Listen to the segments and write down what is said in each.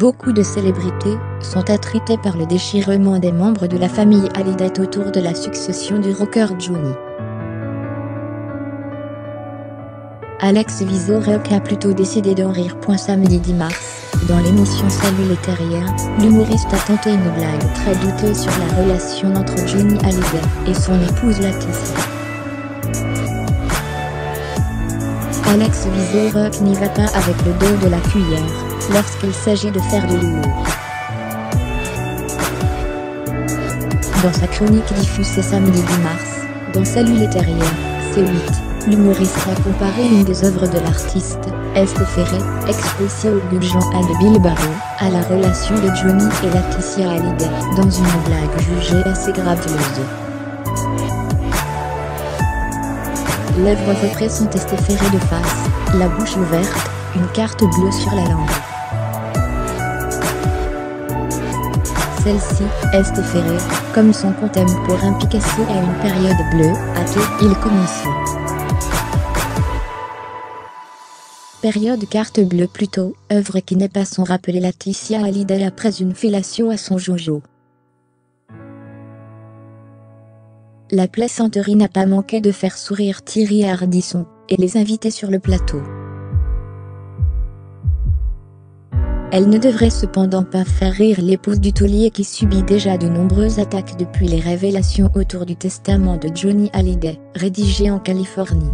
Beaucoup de célébrités sont attritées par le déchirement des membres de la famille Hallyday autour de la succession du rocker Johnny. Alex Vizorek a plutôt décidé d'en rire. Samedi 10 mars, dans l'émission Salut les Terriens, l'humoriste a tenté une blague très douteuse sur la relation entre Johnny Hallyday et son épouse Lattice. Alex Vizorek n'y va pas avec le dos de la cuillère lorsqu'il s'agit de faire de l'humour. Dans sa chronique diffusée samedi 10 mars, dans Salut les Terriens, C8, l'humoriste a comparé une des œuvres de l'artiste, Esther Ferrer, exposée au Guggenheim de Bilbao, à la relation de Johnny et Laeticia Hallyday, dans une blague jugée assez graveuse. L'œuvre représente Esther Ferrer de face, la bouche ouverte, une carte bleue sur la langue. Celle-ci, Esther Ferrer, comme son contemporain Picasso à une période bleue, à qui il commençait. Période carte bleue plutôt, œuvre qui n'est pas sans rappeler Laeticia Hallyday après une fellation à son jojo. La plaisanterie n'a pas manqué de faire sourire Thierry Ardisson et les invités sur le plateau. Elle ne devrait cependant pas faire rire l'épouse du taulier qui subit déjà de nombreuses attaques depuis les révélations autour du testament de Johnny Hallyday, rédigé en Californie.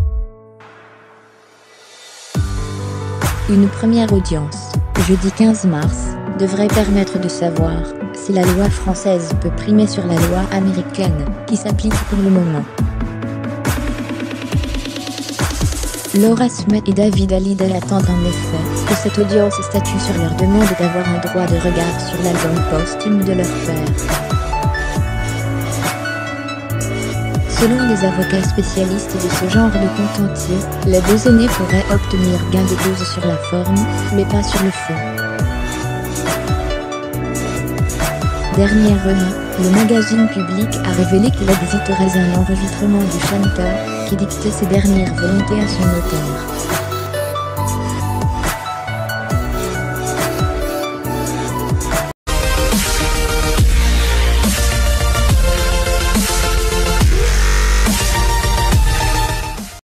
Une première audience, jeudi 15 mars, devrait permettre de savoir si la loi française peut primer sur la loi américaine, qui s'applique pour le moment. Laura Smet et David Hallyday attendent en effet que cette audience statue sur leur demande d'avoir un droit de regard sur l'album posthume de leur père. Selon les avocats spécialistes de ce genre de contentieux, les deux aînés pourraient obtenir gain de cause sur la forme, mais pas sur le fond. Dernièrement, le magazine Public a révélé qu'il existerait un enregistrement du chanteur qui dictait ses dernières volontés à son auteur.